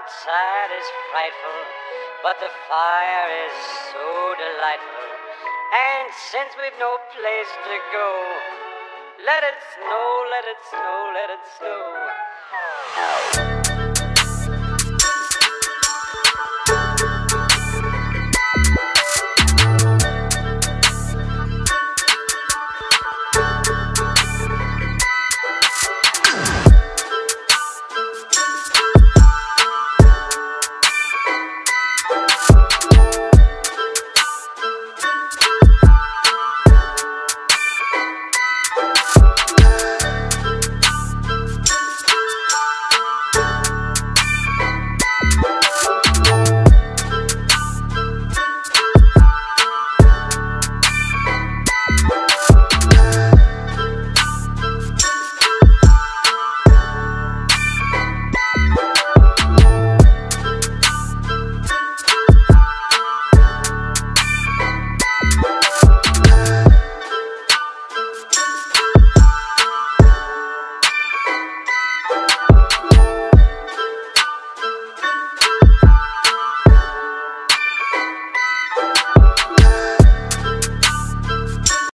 outside is frightful, but the fire is so delightful. And since we've no place to go, let it snow, let it snow, let it snow.